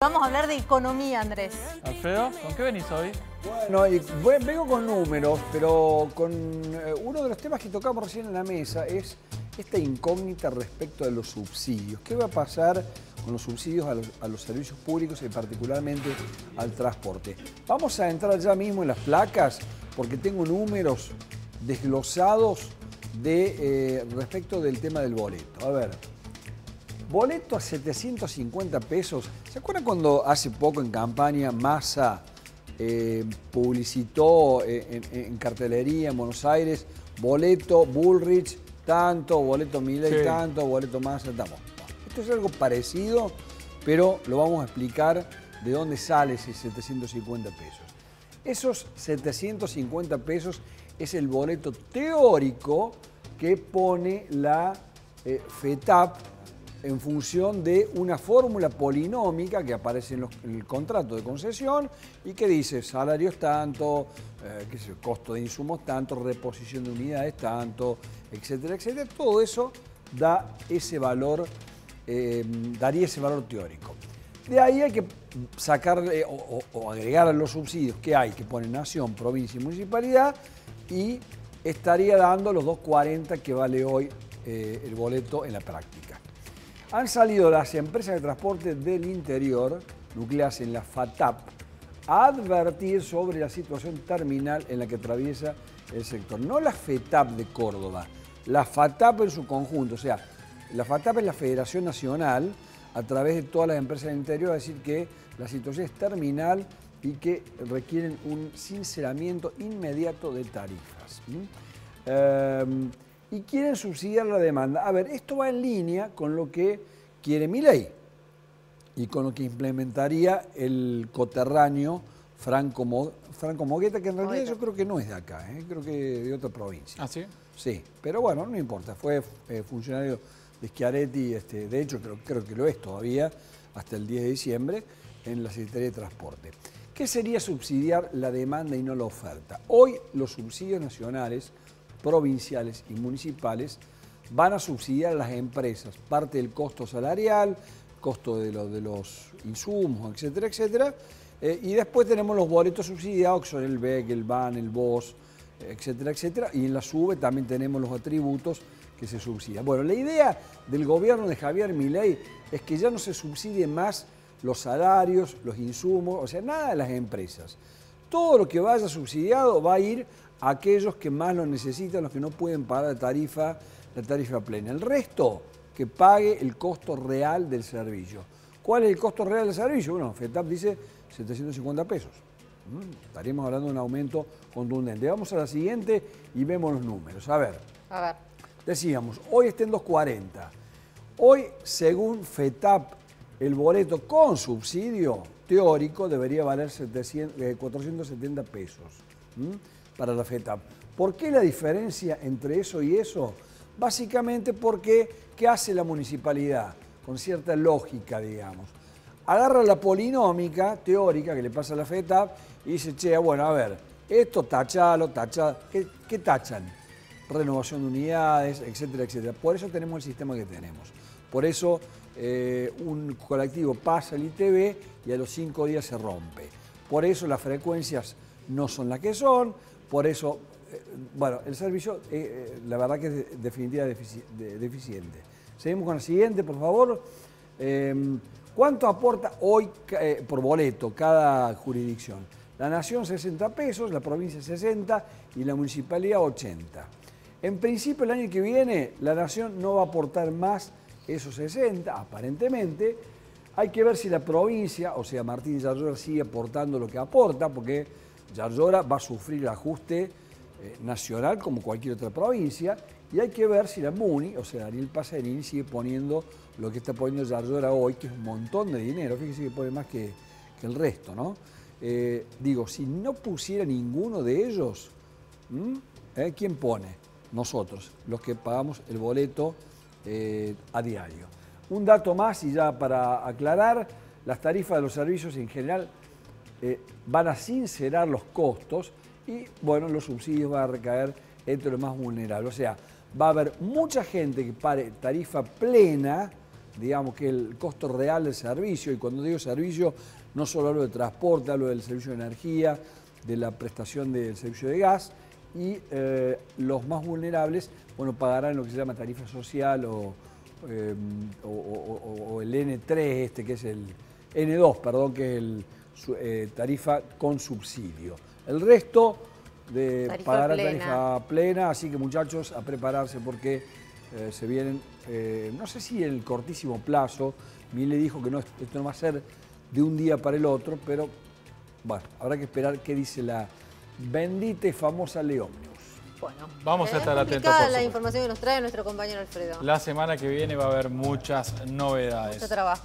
Vamos a hablar de economía, Andrés. Alfredo, ¿con qué venís hoy? Bueno, y vengo con números, pero con uno de los temas que tocamos recién en la mesa es esta incógnita respecto de los subsidios. ¿Qué va a pasar con los subsidios a los servicios públicos y particularmente al transporte? Vamos a entrar ya mismo en las placas porque tengo números desglosados de, respecto del tema del boleto. A ver. Boleto a 750 pesos. ¿Se acuerdan cuando hace poco en campaña Massa publicitó en cartelería en Buenos Aires boleto Bullrich tanto, boleto Milei tanto, boleto Massa tanto? Esto es algo parecido, pero lo vamos a explicar de dónde sale ese 750 pesos. Esos 750 pesos es el boleto teórico que pone la FETAP en función de una fórmula polinómica que aparece en el contrato de concesión y que dice salarios tanto, qué sé, costo de insumos tanto, reposición de unidades tanto, etcétera, etcétera. Todo eso da ese valor, daría ese valor teórico. De ahí hay que sacar o agregar los subsidios que hay, que pone nación, provincia y municipalidad, y estaría dando los 2.40 que vale hoy el boleto en la práctica. Han salido las empresas de transporte del interior, nucleadas en la FATAP, a advertir sobre la situación terminal en la que atraviesa el sector. No la FETAP de Córdoba, la FATAP en su conjunto. O sea, la FATAP es la Federación Nacional a través de todas las empresas del interior, es decir que la situación es terminal y que requieren un sinceramiento inmediato de tarifas. Y quieren subsidiar la demanda. A ver, esto va en línea con lo que quiere Milei y con lo que implementaría el coterráneo Franco Mogetta, que en realidad yo creo que no es de acá, creo que de otra provincia. ¿Ah, sí? Sí, pero bueno, no importa, fue funcionario de Schiaretti, de hecho creo que lo es todavía, hasta el 10 de diciembre, en la Secretaría de Transporte. ¿Qué sería subsidiar la demanda y no la oferta? Hoy los subsidios nacionales, provinciales y municipales van a subsidiar a las empresas parte del costo salarial, costo de los insumos, etcétera, etcétera, y después tenemos los boletos subsidiados que son el BEC, el BAN, el BOS, etcétera, etcétera, y en la SUBE también tenemos los atributos que se subsidian. Bueno, la idea del gobierno de Javier Milei es que ya no se subsidien más los salarios, los insumos, o sea, nada de las empresas. Todo lo que vaya subsidiado va a ir a aquellos que más lo necesitan, los que no pueden pagar la tarifa plena. El resto, que pague el costo real del servicio. ¿Cuál es el costo real del servicio? Bueno, FETAP dice 750 pesos. Estaríamos hablando de un aumento contundente. Vamos a la siguiente y vemos los números. A ver. Decíamos, hoy está en 2.40. Hoy, según FETAP, el boleto con subsidio teórico debería valer 470 pesos para la FETAP. ¿Por qué la diferencia entre eso y eso? Básicamente porque, ¿qué hace la municipalidad? Con cierta lógica, digamos. Agarra la polinómica teórica que le pasa a la FETAP y dice, che, bueno, a ver, esto tachalo, tachalo. ¿Qué tachan? Renovación de unidades, etcétera, etcétera. Por eso tenemos el sistema que tenemos. Por eso un colectivo pasa el ITV y a los 5 días se rompe. Por eso las frecuencias no son las que son, por eso, bueno, el servicio la verdad que es definitivamente deficiente. Seguimos con la siguiente, por favor. ¿Cuánto aporta hoy por boleto cada jurisdicción? La nación 60 pesos, la provincia 60 y la municipalidad 80. En principio el año que viene la nación no va a aportar más esos 60, aparentemente. Hay que ver si la provincia, o sea, Martín Yarruz sigue aportando lo que aporta, porque Llaryora va a sufrir el ajuste nacional como cualquier otra provincia, y hay que ver si la MUNI, o sea, Daniel Pasarini, sigue poniendo lo que está poniendo Llaryora hoy, que es un montón de dinero, fíjense que pone más que el resto, ¿no? Digo, si no pusiera ninguno de ellos, ¿quién pone? Nosotros, los que pagamos el boleto a diario. Un dato más y ya para aclarar, las tarifas de los servicios en general van a sincerar los costos y bueno, los subsidios van a recaer entre los más vulnerables. O sea, va a haber mucha gente que pague tarifa plena digamos, que el costo real del servicio, y cuando digo servicio no solo hablo de transporte, hablo del servicio de energía, de la prestación del servicio de gas, y los más vulnerables, bueno, pagarán lo que se llama tarifa social o el N3, este que es el N2, perdón, que es el tarifa con subsidio. El resto pagará tarifa plena, así que muchachos, a prepararse porque se vienen, no sé si en el cortísimo plazo. Milei dijo que no, esto no va a ser de un día para el otro, pero bueno, habrá que esperar qué dice la bendita y famosa León Neus. Bueno, vamos a estar atentos. La información que nos trae nuestro compañero Alfredo. La semana que viene va a haber muchas novedades. Mucho trabajo.